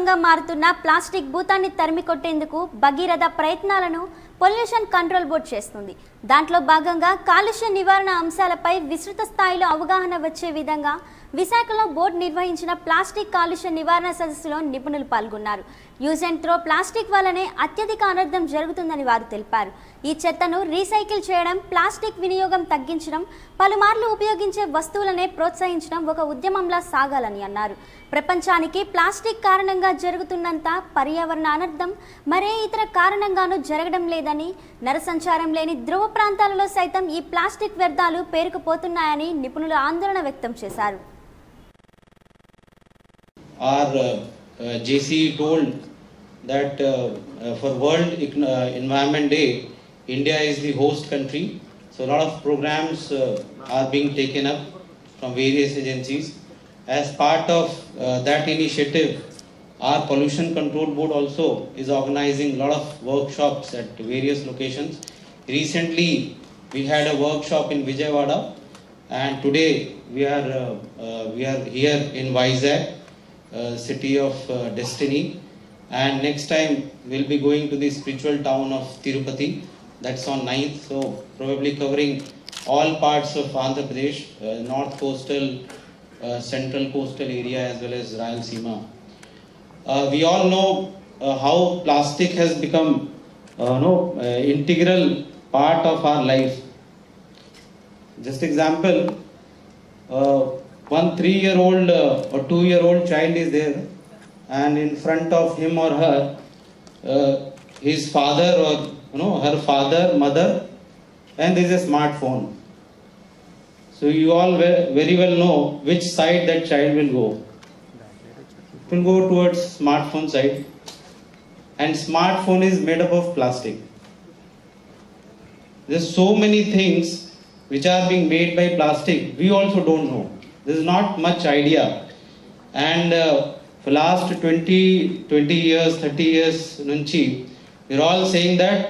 రూపంగా మారుతున్న ప్లాస్టిక్ భూతాన్ని తరిమి కొట్టేందుకు భగీరథ ప్రయత్నాలను పొల్యూషన్ కంట్రోల్ బోర్డు చేస్తుంది. దాంట్లో భాగంగా కాలుష్య నివారణ అంశాలపై విస్తృత స్థాయిలో అవగాహన వచ్చే విధంగా విశాఖలో బోర్డు నిర్వహించిన ప్లాస్టిక్ కాలుష్య నివారణ సదస్సులో నిపుణులు పాల్గొన్నారు. యూజ్ అండ్ త్రో ప్లాస్టిక్ వల్లనే అత్యధిక అనర్థం జరుగుతుందని వారు తెలిపారు. ఈ చెత్తను రీసైకిల్ చేయడం, ప్లాస్టిక్ వినియోగం తగ్గించడం, పలుమార్లు ఉపయోగించే వస్తువులనే ప్రోత్సహించడం ఒక ఉద్యమంలా సాగాలని అన్నారు. ప్రపంచానికి ప్లాస్టిక్ కారణంగా జరుగుతున్నంత పర్యావరణ అనర్థం మరే ఇతర కారణంగానూ జరగడం లేదని, నరసంచారం లేని ధ్రువ ప్రాంతాలలో సైతం ఈ ప్లాస్టిక్ వ్యర్థాలు పేరుకుపోతున్నాయని నిపుణులు ఆందోళన వ్యక్తం చేశారు. JC told that for World Environment Day, India is the host country, so a lot of programs are being taken up from various agencies. As part of that initiative, our Pollution Control Board also is organizing a lot of workshops at various locations. Recently, we had a workshop in Vijayawada, and today we are here in Vizag, city of destiny. And next time we'll be going to the spiritual town of Tirupati. That's on 9th, so probably covering all parts of Andhra Pradesh, north coastal. Central coastal area as well as Rayalaseema. We all know how plastic has become integral part of our life. Just example, one 3-year-old or 2-year-old child is there, and in front of him or her, his father or her father, mother, and there is a smartphone. So you all very well know which side that child will go. It will go towards smartphone side, and smartphone is made up of plastic. There's so many things which are being made by plastic. We also don't know. There's not much idea. And for last 20 years, 30 years, nunchi, we're all saying that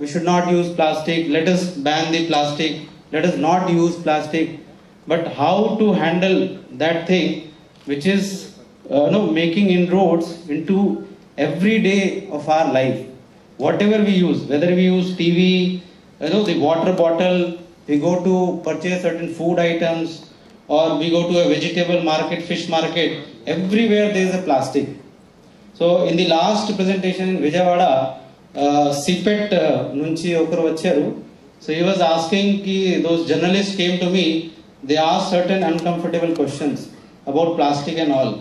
we should not use plastic. Let us ban the plastic. Let us not use plastic. But how to handle that thing which is making inroads into every day of our life? Whatever we use, whether we use TV, the water bottle, we go to purchase certain food items, or we go to a vegetable market, fish market, everywhere there is a plastic. So in the last presentation in Vijayawada, Sipet Nunchi Okaru Vacharu, so he was asking, ki those journalists came to me, they asked certain uncomfortable questions about plastic and all.